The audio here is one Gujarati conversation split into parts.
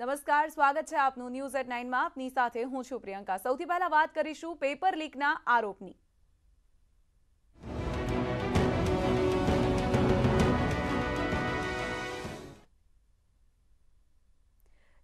नमस्कार, स्वागत है आपनु News@9 में। आपनी साथे हूं छु प्रियंका। सौथी पहला बात करीशु पेपर लीकना आरोपनी।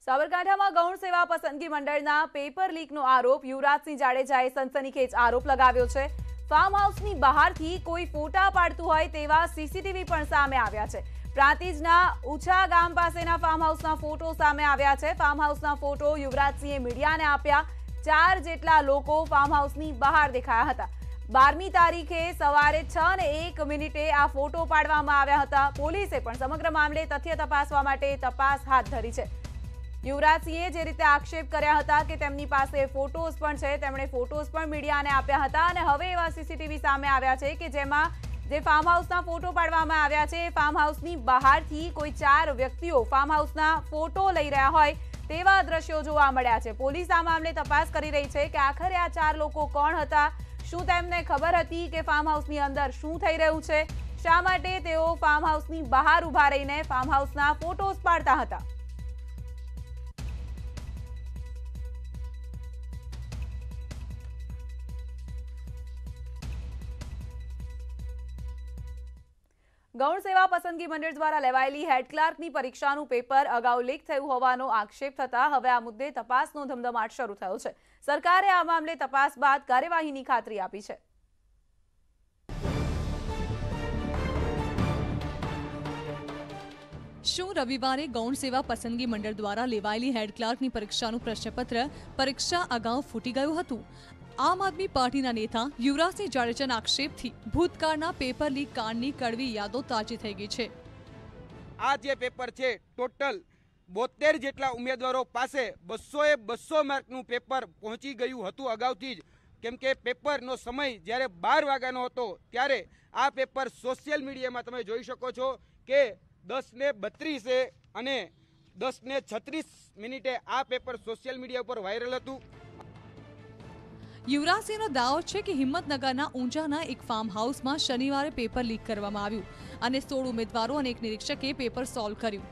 साबरकांठामां गौण सेवा पसंदगी मंडळना पेपर लीकनो आरोप युवराजसिंह जाडेजाए सनसनीखेज आरोप लगाव्यो छे। फार्म हाउसनी बहारथी कोई फोटा पाडतुं होय तेवा सीसीटीवी पण सामे आव्या छे। प्रांतिजना उछा गाम पासेना फार्म हाउसना फोटो सामे आव्या छे। फार्म हाउसना फोटो युवराजसिंहे मीडियाने आप्या। 4 जेटला लोको फार्म हाउसनी बहार देखाया हता। 12मी तारीखे सवारे 6:01 आ फोटो पाडवामां आव्या हता। पोलीसे पण समग्र मामले तथ्य तपासवा माटे तपास हाथ धरी छे। युवराजसिंहे जे रीते आक्षेप कर्या हता के तेमनी पासे फोटोज पण छे, तेमणे फोटोज पण मीडियाने आप्या हता अने हवे एवा सीसीटीवी सामे आव्या छे के जेमां जे फार्म हाउसना फोटो पाडवामां आव्या छे। फार्म हाउसनी बहारथी कोई 4 व्यक्तिओ फार्म हाउसना फोटो लई रह्या होय तेवा द्रश्यो जोवा मळ्या छे। पोलीस आ मामले तपास करी रही छे के आखरे आ 4 लोको कोण हता, शुं तेમને खबर हती के फार्म हाउसनी अंदर शुं थई रह्युं छे, शा माटे तेओ फार्म हाउसनी बहार ઊભા રહીને फार्म हाउसना फोटोज पाडता हता। गौण सेवा पसंदगी मंडळ द्वारा लेवायेली हेड क्लार्कनी परीक्षानुं पेपर अगाऊ लीक थयुं होવાનો आक्षेप थता हवे आ मुद्दे तपासनो धमधमाट शरू थयो छे। सरकारे आ मामले तपास बाद कार्यवाहीनी खातरी आपी छे। शू रविवारे गौण सेवा पसंदगी मंडळ द्वारा लेवायेली हेड क्लार्कनी परीक्षानुं प्रश्नपत्र परीक्षा अगाऊ फूटी गयुं हतुं। आम आदमी पार्टी नेता युवराजसिंह जाडेजा आक्षेप थी भूतकाळना पेपर लीक कांडनी कड़वी यादों ताजी थई गई छे। आ जे पेपर छे टोटल 72 जेटला उम्मीदवारों पासे 200 मार्कनुं पेपर पहोंची गयुं हतुं अगाउथी ज, केम के पेपरनो समय ज्यारे 12 वाग्यानो हतो त्यारे आ पेपर सोशियल मीडियामां तमे जोई शको छो के 10:32 अने 10:36 आ पेपर सोशियल मीडिया पर वायरल हतुं। युवराजसिंहનો દાવો છે કે હિંમતનગરના ઊંઝાના એક ફાર્મ હાઉસમાં શનિવારે પેપર લીક કરવામાં આવ્યું અને 16 ઉમેદવારો અને એક નિરીક્ષકે પેપર સોલ્વ કર્યું।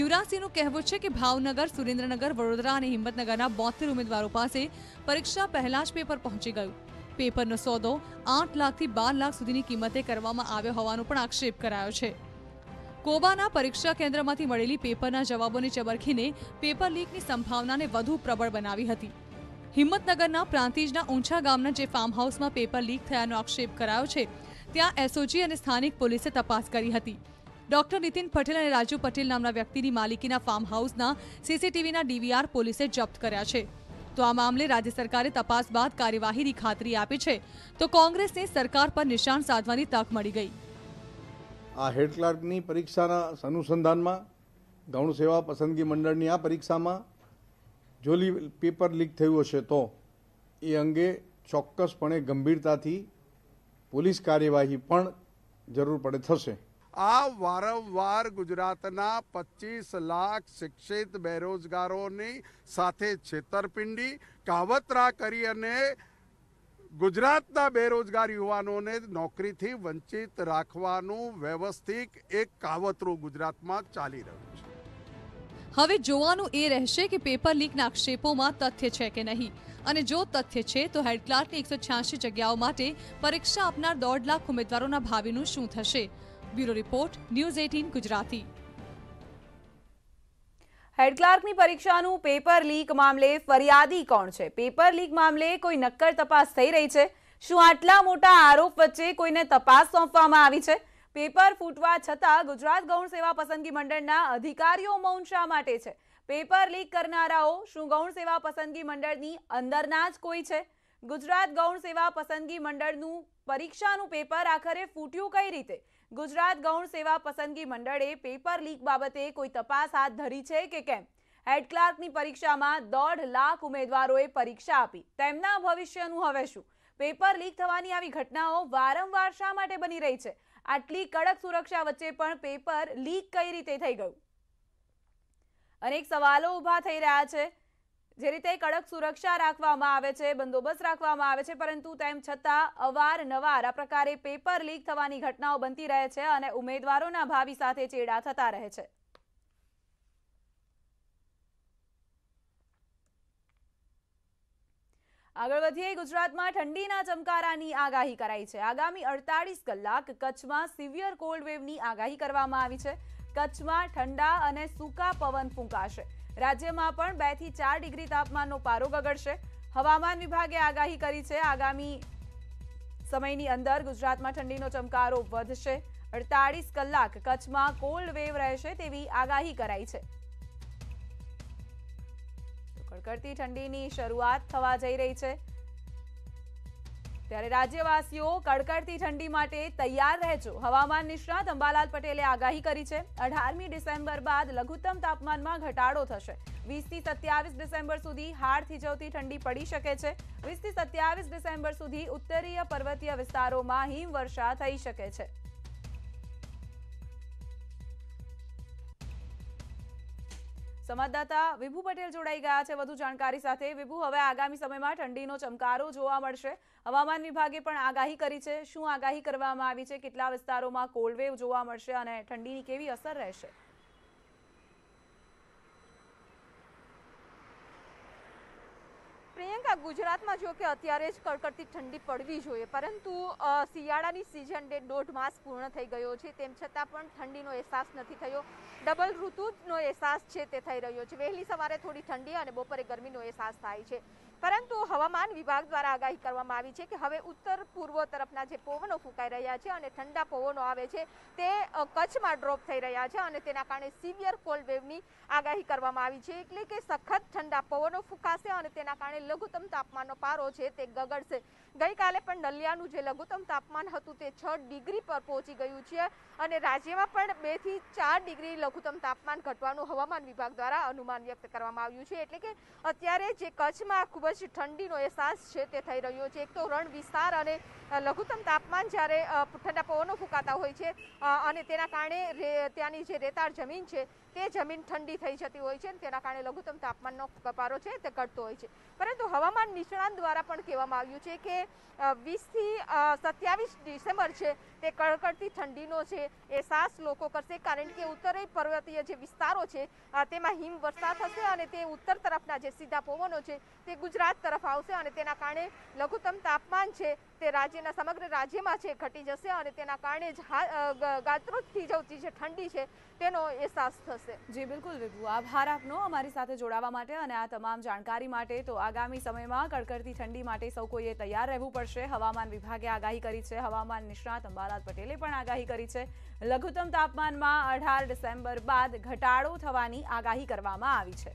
યુવરાજસિંહનું કહેવું છે કે ભાવનગર, સુરેન્દ્રનગર, વડોદરા અને હિંમતનગરના 72 ઉમેદવારો પાસે પરીક્ષા પહેલા જ પેપર પહોંચી ગયું। પેપરનો સોદો 8 લાખથી 12 લાખ સુધીની કિંમતે કરવામાં આવ્યો હોવાનો પણ આક્ષેપ કરાયો છે। કોબાના પરીક્ષા કેન્દ્રમાંથી મળેલી પેપરના જવાબોને ચબરખીને પેપર લીકની સંભાવનાને વધુ પ્રબળ બનાવી હતી। हिम्मतनगरना प्रांतिजना ऊंचा गामना जे फार्म हाउस में पेपर लीक थयानो आक्षेप करायो छे त्यां एसओजी अने स्थानिक पुलिसे तपास करी हती। डॉक्टर नितिन पटेल अने राजू पटेल नामना व्यक्तिनी मालिकीना फार्म हाउसना सीसीटीवीना डीवीआर पुलिसे जप्त कर्या छे। तो आ मामले राज्य सरकारे तपास बाद कार्यवाहीनी खातरी आपी छे। तो कोंग्रेसने सरकार पर निशान साधवानी तक मळी गई। आ हेड क्लार्कनी परीक्षाना अनुसंधानमां गौण सेवा पसंदगी मंडळनी आ परीक्षामां जो पेपर लीक थयुं हशे तो ये अंगे चौक्कसपणे गंभीरताथी पोलीस कार्यवाही पण जरूर पड़े थशे। आ वारंवार गुजरातना 25 लाख शिक्षित बेरोजगारोनी साथे छेतरपिंडी कावतरा करी अने गुजरातना बेरोजगार युवानोने नौकरीथी वंचित राखवानुं व्यवस्थित एक कावतरू गुजरातमां चाली रह्युं छे। हवे जोवानुं ए रहेशे के पेपर लीकना आक्षेपोमां तथ्य छे के नहीं अने जो तथ्य छे तो हेड क्लार्कनी 186 जग्याओ माटे परीक्षा आपनार 1.5 लाख उमेदवारोना भाविनुं शुं थशे। Bureau report News18 Gujarati. Head क्लार्कनी परीक्षानुं पेपर लीक मामले फरियादी कोण छे? पेपर लीक मामले कोई नक्कर तपास थई रही छे? शुं आटला मोटा आरोप वच्चे कोईने तपास सोंपवामां आवी छे? पेपर फूटवा छतां गुजरात गौण सेवा पसंदगी मंडळना अधिकारीओ मौन शा माटे छे? पेपर लीक करनाराओ शुं गौण सेवा पसंदगी मंडळनी अंदरना ज कोई छे? गुजरात गौण सेवा पसंदगी मंडळनुं परीक्षानुं पेपर आखरे फूट्युं कई रीते? गुजरात गौण सेवा पसंदगी मंडळे पेपर लीक बाबते कोई तपास हाथ धरी छे के केम? हेड क्लार्कनी परीक्षामां 1.5 लाख उमेदवारोए परीक्षा आपी, तेमना भविष्यनुं हवे शुं? पेपर लीक थवानी आवी घटनाओ वारंवार शा माटे बनी रही छे? आटली कड़क सुरक्षा वच्चे पण पेपर लीक कई रीते थई गयुं? अनेक सवालों उभा थई रह्या छे। जे रीते कड़क सुरक्षा राखवामां आवे छे, बंदोबस्त राखवामां आवे छे, परंतु तेम छतां अवारनवार आ प्रकारे पेपर लीक थवानी घटनाओं बनती रहे छे अने उमेदवारोना भावी साथे चेड़ा थता रहे छे। આગળ વધીએ. ગુજરાતમાં ઠંડીના ચમકારાની આગાહી કરાઈ છે. આગામી 48 કલાક કચ્છમાં સિવિયર કોલ્ડ વેવની આગાહી કરવામાં આવી છે. કચ્છમાં ઠંડા અને સૂકા પવન ફૂંકાશે. રાજ્યમાં પણ 2 થી 4 ડિગ્રી તાપમાનનો પારો ગગડશે. હવામાન વિભાગે આગાહી કરી છે આગામી સમયની અંદર ગુજરાતમાં ઠંડીનો ચમકારો વધશે. 48 કલાક કચ્છમાં કોલ્ડ વેવ રહેશે તેવી આગાહી કરાઈ છે. કડકડતી ઠંડીની શરૂઆત થવા જઈ રહી છે ત્યારે રાજ્યવાસીઓ કડકડતી ઠંડી માટે તૈયાર રહેજો. હવામાન નિષ્ણાત અંબાલાલ પટેલે આગાહી કરી છે. 18મી ડિસેમ્બર બાદ લઘુત્તમ તાપમાનમાં ઘટાડો થશે. 20 થી 27 ડિસેમ્બર સુધી હાડ થીજવતી ઠંડી પડી શકે છે. 20 થી 27 ડિસેમ્બર સુધી ઉત્તરીય પર્વતીય વિસ્તારોમાં હિમવર્ષા થઈ શકે છે. संवाददाता विभू पटेल जोड़ाई गया है વધુ જાણકારી સાથે. વિભુ, હવે આગામી સમયમાં ઠંડીનો ચમકારો જોવા મળશે. હવામાન વિભાગે પણ આગાહી કરી છે. શું આગાહી કરવામાં આવી છે? કેટલા વિસ્તારોમાં કોલ્ડ વેવ જોવા મળશે અને ઠંડીની કેવી અસર રહેશે? પ્રિયંકા, ગુજરાતમાં જો કે અત્યારે જ કડકડતી ઠંડી પડવી જોઈએ, પરંતુ શિયાળાની સિઝન દોઢ માસ પૂર્ણ થઈ ગયો છે, તેમ છતાં પણ ઠંડીનો અહેસાસ નથી થયો. ડબલ ઋતુનો અહેસાસ છે તે થઈ રહ્યો છે. વહેલી સવારે થોડી ઠંડી અને બપોરે ગરમીનો અહેસાસ થાય છે. પરંતુ હવામાન વિભાગ દ્વારા આગાહી કરવામાં આવી છે કે હવે ઉત્તર પૂર્વ તરફના જે પવનો ફૂંકાઈ રહ્યા છે અને ઠંડા પવનો આવે છે તે કચ્છમાં ડ્રોપ થઈ રહ્યા છે અને તેના કારણે સિવિયર કોલ્ડ વેવની આગાહી કરવામાં આવી છે. એટલે કે સખત ઠંડા પવનો ફૂંકાશે અને તેના કારણે લઘુત્તમ તાપમાનનો પારો છે તે ગગડશે. ગઈકાલે પણ નલિયાનું જે લઘુત્તમ તાપમાન હતું તે 6 ડિગ્રી પર પહોંચી ગયું છે અને રાજ્યમાં પણ 2 થી 4 ડિગ્રી લઘુત્તમ તાપમાન ઘટવાનું હવામાન વિભાગ દ્વારા અનુમાન વ્યક્ત કરવામાં આવ્યું છે. એટલે કે અત્યારે જે કચ્છમાં ખૂબ ઠંડીનો અહેસાસ છે તે થઈ રહ્યો છે. એક તો રણ વિસ્તાર અને લઘુત્તમ તાપમાન જ્યારે ઠંડા પવનો ફૂંકાતા હોય છે અને તેના કારણે ત્યાંની જે રેતાળ જમીન છે તે જમીન ઠંડી થઈ જતી હોય છે અને તેના કારણે લઘુત્તમ તાપમાનનો પારો છે તે ઘટતો હોય છે. પરંતુ હવામાન નિષ્ણાંત દ્વારા પણ કહેવામાં આવ્યું છે કે 20 થી 27 ડિસેમ્બર છે તે કડકડતી ઠંડીનો છે અહેસાસ લોકો કરશે, કારણ કે ઉત્તરીય પર્વતીય જે વિસ્તારો છે તેમાં હિમવર્ષા થશે અને તે ઉત્તર તરફના જે સીધા પવનો છે તે ગુજરાત તરફ આવશે અને તેના કારણે લઘુત્તમ તાપમાન છે તે રાજ્યના સમગ્ર રાજ્યમાં છે ઘટી જશે અને તેના કારણે જ ગાત્રોત થીજવતી જે ઠંડી છે તેનો અહેસાસ થશે. જી બિલકુલ વિભુ, આભાર આપનો અમારી સાથે જોડાવા માટે અને આ તમામ જાણકારી માટે. તો આગામી સમયમાં કડકડતી ઠંડી માટે સૌ કોઈએ તૈયાર રહેવું પડશે. હવામાન વિભાગે આગાહી કરી છે. હવામાન નિષ્ણાત અંબાલાલ પટેલે પણ આગાહી કરી છે. લઘુત્તમ તાપમાનમાં 18 ડિસેમ્બર બાદ ઘટાડો થવાની આગાહી કરવામાં આવી છે.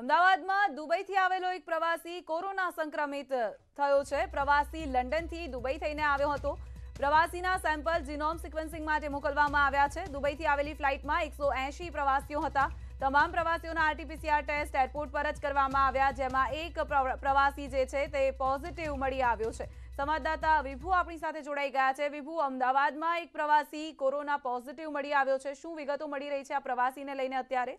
અમદાવાદમાં દુબઈથી આવેલો એક પ્રવાસી કોરોના સંક્રમિત થયો છે. પ્રવાસી લંડનથી દુબઈ થઈને આવ્યો હતો. પ્રવાસીના સેમ્પલ જીનોમ સિક્વન્સિંગ માટે મોકલવામાં આવ્યા છે. દુબઈથી આવેલી ફ્લાઇટમાં 180 પ્રવાસીઓ હતા. તમામ પ્રવાસીઓના RT-PCR ટેસ્ટ એરપોર્ટ પર જ કરવામાં આવ્યા, જેમાં એક પ્રવાસી જે છે તે પોઝિટિવ મળી આવ્યો છે. સંવાદદાતા વિભુ આપણી સાથે જોડાઈ ગયા છે. વિભુ, અમદાવાદમાં એક પ્રવાસી કોરોના પોઝિટિવ મળી આવ્યો છે. શું વિગતો મળી રહી છે આ પ્રવાસીને લઈને અત્યારે?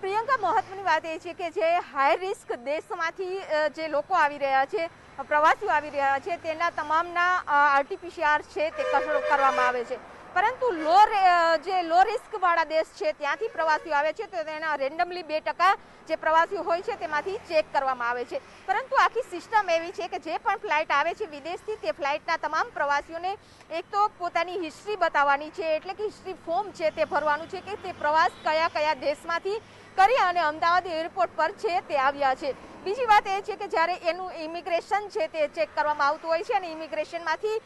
પ્રિયંકા, મહત્વની વાત એ છે કે જે હાઈ રિસ્ક દેશમાંથી જે લોકો આવી રહ્યા છે, પ્રવાસીઓ આવી રહ્યા છે, તેના તમામના RT-PCR છે તે કરવામાં આવે છે. પરંતુ લો રિસ્કવાળા દેશ છે ત્યાંથી પ્રવાસીઓ આવે છે તો તેના રેન્ડમલી 2% જે પ્રવાસીઓ હોય છે તેમાંથી ચેક કરવામાં આવે છે. પરંતુ આખી સિસ્ટમ એવી છે કે જે પણ ફ્લાઇટ આવે છે વિદેશથી તે ફ્લાઇટના તમામ પ્રવાસીઓને એક તો પોતાની હિસ્ટ્રી બતાવવાની છે, એટલે કે હિસ્ટ્રી ફોર્મ છે તે ભરવાનું છે કે તે પ્રવાસ કયા કયા દેશમાંથી કરી અને અમદાવાદ એરપોર્ટ પર છે તે આવ્યા છે. બીજી વાત એ છે કે જ્યારે એનું ઇમિગ્રેશન છે તે ચેક કરવામાં આવતું હોય છે અને ઇમિગ્રેશનમાંથી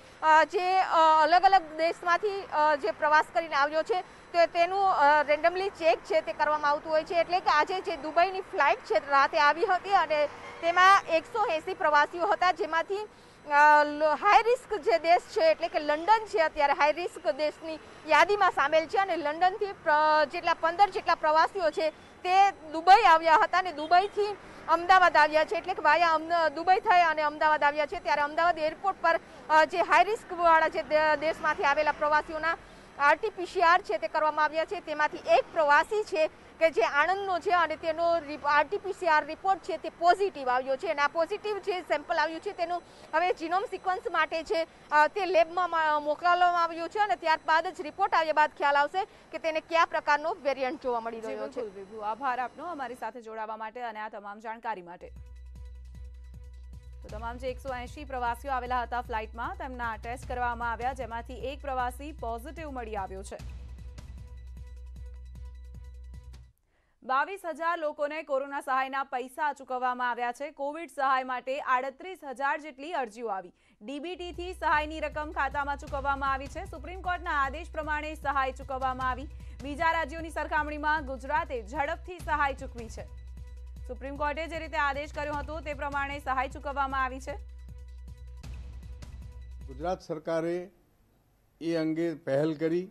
જે અલગ અલગ દેશમાંથી જે પ્રવાસ કરીને આવ્યો છે તો તેનું રેન્ડમલી ચેક છે તે કરવામાં આવતું હોય છે. એટલે કે આજે જે દુબઈની ફ્લાઇટ છે રાતે આવી હતી અને તેમાં 180 પ્રવાસીઓ હતા, જેમાંથી હાઈ રિસ્ક જે દેશ છે એટલે કે લંડન છે અત્યારે હાઈ રિસ્ક દેશની યાદીમાં સામેલ છે અને લંડનથી જેટલા 15 જેટલા પ્રવાસીઓ છે તે દુબઈ આવ્યા હતા અને દુબઈથી અમદાવાદ આવ્યા છે. એટલે કે વાયા દુબઈ થઈ અને અમદાવાદ આવ્યા છે. ત્યારે અમદાવાદ એરપોર્ટ પર જે હાઈ રિસ્કવાળા જે દેશમાંથી આવેલા પ્રવાસીઓના RT-PCR છે તે કરવામાં આવ્યા છે. તેમાંથી એક પ્રવાસી છે કે જે આણંદનો છે અને તેનો RT-PCR રિપોર્ટ છે તે પોઝિટિવ આવ્યો છે અને આ પોઝિટિવ જે સેમ્પલ આવ્યું છે તેનું હવે જીનોમ સિક્વન્સ માટે છે તે લેબમાં મોકલવામાં આવ્યું છે અને ત્યારબાદ જ રિપોર્ટ આવ્યા બાદ ખ્યાલ આવશે કે તેને કયા પ્રકારનો વેરિયન્ટ જોવા મળી રહ્યો છે. વિભુ, આભાર આપનો અમારી સાથે જોડાવા માટે અને આ તમામ જાણકારી માટે. તો તમામ જે 180 પ્રવાસીઓ આવેલા હતા ફ્લાઇટમાં તેમના ટેસ્ટ કરવામાં આવ્યા જેમાંથી એક પ્રવાસી પોઝિટિવ મળી આવ્યો છે. 22,000 લોકોને કોરોના સહાયના પૈસા ચૂકવવામાં આવ્યા છે. કોવિડ સહાય માટે 38,000 જેટલી અરજીઓ આવી. DBTથી સહાયની રકમ ખાતામાં ચૂકવવામાં આવી છે. સુપ્રીમ કોર્ટના આદેશ પ્રમાણે સહાય ચૂકવવામાં આવી. બીજા રાજ્યોની સરખામણીમાં ગુજરાતે ઝડપથી સહાય ચૂકવી છે. સુપ્રીમ કોર્ટે જે રીતે આદેશ કર્યો હતો તે પ્રમાણે સહાય ચૂકવવામાં આવી છે. ગુજરાત સરકારે એ અંગે પહેલ કરી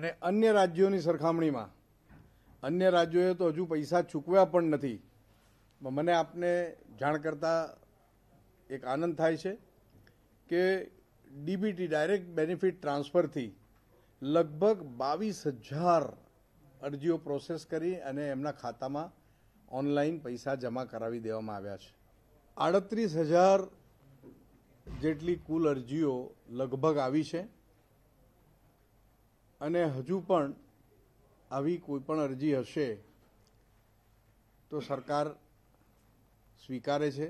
અને અન્ય રાજ્યોની સરખામણીમાં अन्य राज्यों तो हजू पैसा चूकव्या पण नथी। मने आपने जाण करता एक आनंद थाय छे के DBT डायरेक्ट बेनिफिट ट्रांसफर थी लगभग 22,000 अरजीओ प्रोसेस करी अने एमना खाता में ऑनलाइन पैसा जमा करावी देवामां आव्या छे। 38,000 जेटली कुल अरजीओ लगभग आवी छे अने हजू पण આવી કોઈપણ અરજી હશે તો સરકાર સ્વીકારે છે.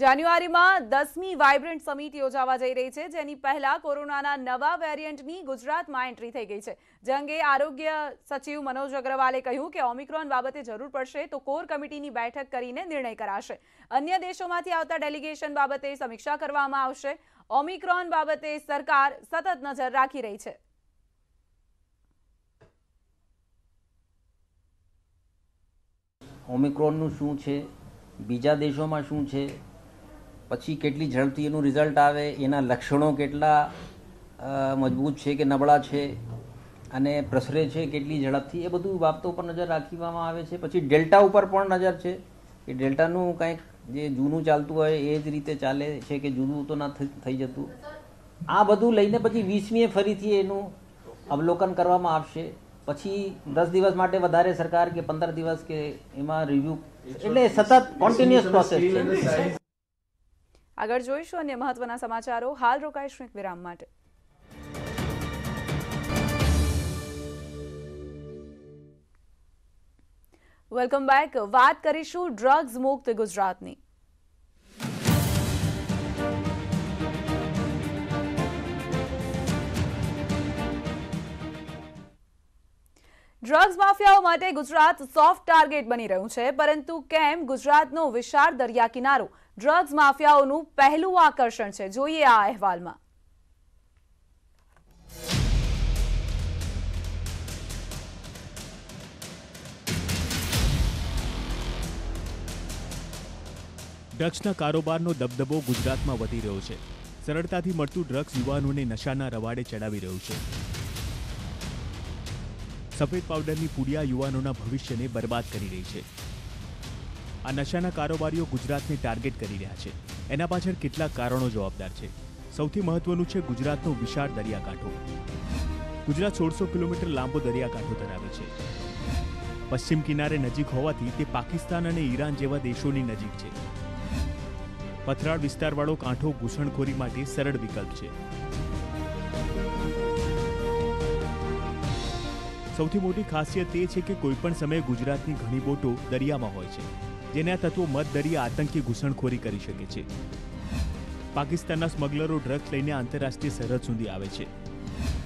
જાન્યુઆરીમાં 10મી વાઇબ્રન્ટ સમિટ યોજાવા જઈ રહી છે જેની પહેલા કોરોનાના નવા વેરિયન્ટની ગુજરાતમાં એન્ટ્રી થઈ ગઈ છે. જે અંગે આરોગ્ય સચિવ મનોજ અગ્રવાલે કહ્યું કે ઓમિક્રોન બાબતે જરૂર પડશે તો કોર કમિટીની બેઠક કરીને નિર્ણય કરાશે. અન્ય દેશોમાંથી આવતા ડેલિગેશન બાબતે સમીક્ષા કરવામાં આવશે. ઓમિક્રોન બાબતે સરકાર સતત નજર રાખી રહી છે. ઓમિક્રોનનું શું છે, બીજા દેશોમાં શું છે, પછી કેટલી ઝડપથી એનું રિઝલ્ટ આવે, એના લક્ષણો કેટલા મજબૂત છે કે નબળા છે અને પ્રસરે છે કેટલી ઝડપથી, એ બધું બાબતો પર નજર રાખવામાં આવે છે. પછી ડેલ્ટા ઉપર પણ નજર છે કે ડેલ્ટાનું કંઈક જે જૂનું ચાલતું હોય એ જ રીતે ચાલે છે કે જૂનું તો ના થઈ જતું. આ બધું લઈને પછી 20મીએ ફરીથી એનું અવલોકન કરવામાં આવશે. પછી 10 દિવસ માટે વધારે સરકાર કે 15 દિવસ કે એમાં રિવ્યુ, એટલે સતત કોન્ટિન્યુઅસ પ્રોસેસ છે. આગળ જોઈશું અન્ય મહત્વના સમાચારો. હાલ રોકાઈશું એક વિરામ માટે. Welcome back. વાત કરીશું ડ્રગ્સ મુક્ત ગુજરાતની. ડ્રગ્સ માફિયાઓ માટે ગુજરાત સોફ્ટ ટાર્ગેટ બની રહ્યું છે, પરંતુ કેમ? ગુજરાતનો વિશાળ દરિયા કિનારો ડ્રગ્સ માફિયાઓનું પહેલું આકર્ષણ છે. જોઈએ આ અહેવાલમાં. ડ્રગ્સના કારોબારનો દબદબો ગુજરાતમાં વધી રહ્યો છે. સરળતાથી મળતું ડ્રગ્સ યુવાનોને નશાના રવાડે ચડાવી રહ્યું છે. સફેદ પાવડરની પુડિયા યુવાનોના ભવિષ્યને બરબાદ કરી રહી છે. આ નશાના કારોબારીઓ ગુજરાતને ટાર્ગેટ કરી રહ્યા છે. એના પાછળ કેટલાક કારણો જવાબદાર છે. સૌથી મહત્વનું છે ગુજરાતનો વિશાળ દરિયાકાંઠો. ગુજરાત 1600 કિલોમીટર લાંબો દરિયાકાંઠો ધરાવે છે. પશ્ચિમ કિનારે નજીક હોવાથી તે પાકિસ્તાન અને ઈરાન જેવા દેશોની નજીક છે. પથરાળ વિસ્તારવાળો કાંઠો ઘૂસણખોરી માટે સરળ વિકલ્પ છે. સૌથી મોટી ખાસિયત એ છે કે કોઈપણ સમયે ગુજરાતની ઘણી બોટો દરિયામાં હોય છે, જેના તત્વો મત દરિયા આતંકી ઘૂસણખોરી કરી શકે છે. પાકિસ્તાનના સ્મગલરો ડ્રગ્સ લઈને આંતરરાષ્ટ્રીય સરહદ સુધી આવે છે.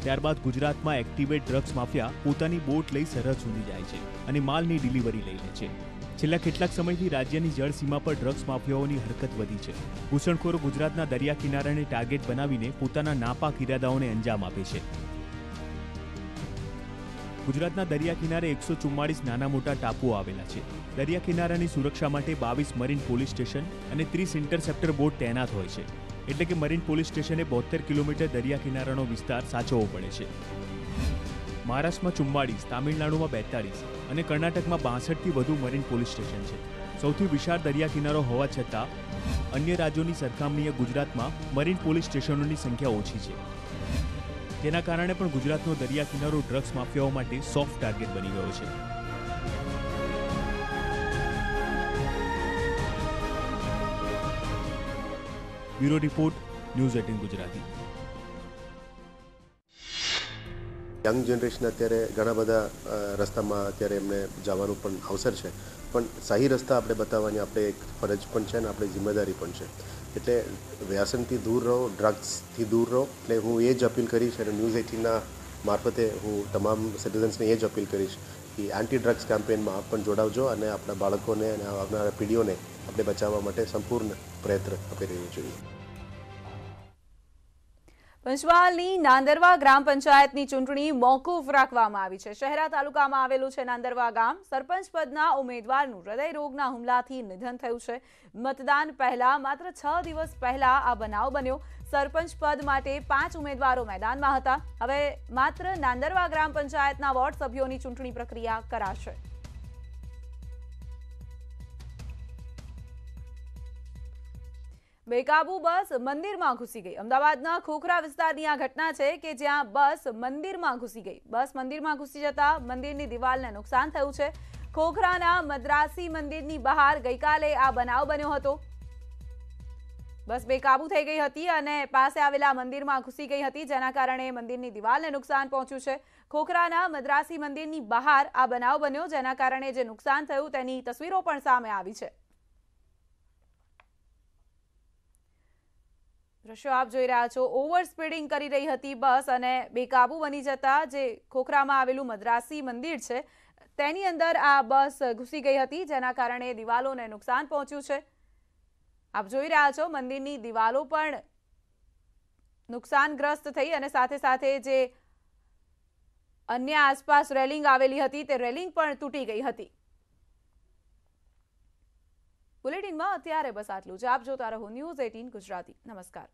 ત્યારબાદ ગુજરાતમાં એક્ટિવેટ ડ્રગ્સ માફિયા પોતાની બોટ લઈ સરહદ સુધી જાય છે અને માલની ડિલિવરી લઈ લે છે. છેલ્લા કેટલાક સમયથી રાજ્યની જળસીમા પર ડ્રગ્સ માફિયાઓની હરકત વધી છે. ઘૂસણખોરો ગુજરાતના દરિયા કિનારાને ટાર્ગેટ બનાવીને પોતાના નાપાક ઇરાદાઓને અંજામ આપે છે. ગુજરાતના દરિયા કિનારે 144 નાના મોટા ટાપુઓ આવેલા છે. દરિયા કિનારાની સુરક્ષા માટે 22 મરીન પોલીસ સ્ટેશન અને 30 ઇન્ટરસેપ્ટર બોટ તૈનાત હોય છે. એટલે કે મરીન પોલીસ સ્ટેશને 72 કિલોમીટર દરિયા કિનારાનો વિસ્તાર સાચવવો પડે છે. મહારાષ્ટ્રમાં 44, તામિલનાડુમાં 42 અને કર્ણાટકમાં 62થી વધુ મરીન પોલીસ સ્ટેશન છે. સૌથી વિશાળ દરિયા કિનારો હોવા છતાં અન્ય રાજ્યોની સરખામણીએ ગુજરાતમાં મરીન પોલીસ સ્ટેશનોની સંખ્યા ઓછી છે. તેના કારણે પણ ગુજરાતનો દરિયા કિનારો ડ્રગ્સ માફિયાઓ માટે સોફ્ટ ટાર્ગેટ બની ગયો છે. Bureau report News18 Gujarati. Young generation અત્યારે ઘણા બધા રસ્તામાં અત્યારે એમને જવાનું પણ અવસર છે, પણ સાહી રસ્તા આપણે બતાવવાની આપણે એક ફરજ પણ છે અને આપણી જિમ્મેદારી પણ છે. એટલે વ્યસનથી દૂર રહો, ડ્રગ્સથી દૂર રહો. એટલે હું એ જ અપીલ કરીશ અને News18ના મારફતે હું તમામ સિટીઝન્સને એ જ અપીલ કરીશ કે એન્ટી ડ્રગ્સ કેમ્પેનમાં આપ પણ જોડાવજો અને આપણા બાળકોને અને આવનારા પેઢીઓને આપણે બચાવવા માટે સંપૂર્ણ પ્રયત્ન આપણે રહેવું જોઈએ. પંચમહાલની નાંદરવા ગ્રામ પંચાયતની ચૂંટણી મોકૂફ રાખવામાં આવી છે. શહેરા તાલુકામાં આવેલું છે નાંદરવા ગામ. સરપંચ પદના ઉમેદવારનું હૃદયરોગના હુમલાથી નિધન થયું છે. મતદાન પહેલા માત્ર 6 દિવસ પહેલા આ બનાવ બન્યો. સરપંચ પદ માટે 5 ઉમેદવારો મેદાનમાં હતા. હવે માત્ર નાંદરવા ગ્રામ પંચાયતના વોર્ડ સભ્યોની ચૂંટણી પ્રક્રિયા કરાશે. બેકાબુ બસ મંદિરમાં ઘૂસી ગઈ. અમદાવાદના ખોખરા વિસ્તારની આ ઘટના છે કે જ્યાં બસ મંદિરમાં ઘૂસી ગઈ. બસ મંદિરમાં ઘૂસી જતા મંદિરની દિવાલને નુકસાન થયું છે. ખોખરાના મદ્રાસી મંદિરની બહાર ગઈકાલે આ બનાવ બન્યો હતો. બસ બેકાબુ થઈ ગઈ હતી અને પાસે આવેલા મંદિરમાં ઘૂસી ગઈ હતી, જેના કારણે મંદિરની દિવાલને નુકસાન પહોંચ્યું છે. ખોખરાના મદ્રાસી મંદિરની બહાર આ બનાવ બન્યો, જેના કારણે જે નુકસાન થયું તેની તસવીરો પણ સામે આવી છે. દ્રશ્યો આપ જોઈ રહ્યા છો. ઓવર સ્પીડિંગ કરી રહી હતી બસ અને બેકાબુ બની જતા જે ખોખરામાં આવેલું મદ્રાસી મંદિર છે તેની અંદર આ બસ ઘૂસી ગઈ હતી, જેના કારણે દિવાલોને નુકસાન પહોંચ્યું છે. આપ જોઈ રહ્યા છો મંદિરની દિવાલો પણ નુકસાનગ્રસ્ત થઈ અને સાથે સાથે જે અન્ય આસપાસ રેલિંગ આવેલી હતી તે રેલિંગ પણ તૂટી ગઈ હતી. બુલેટિનમાં અત્યારે બસ આટલું જ. આપ જોતા રહો News18 ગુજરાતી. નમસ્કાર.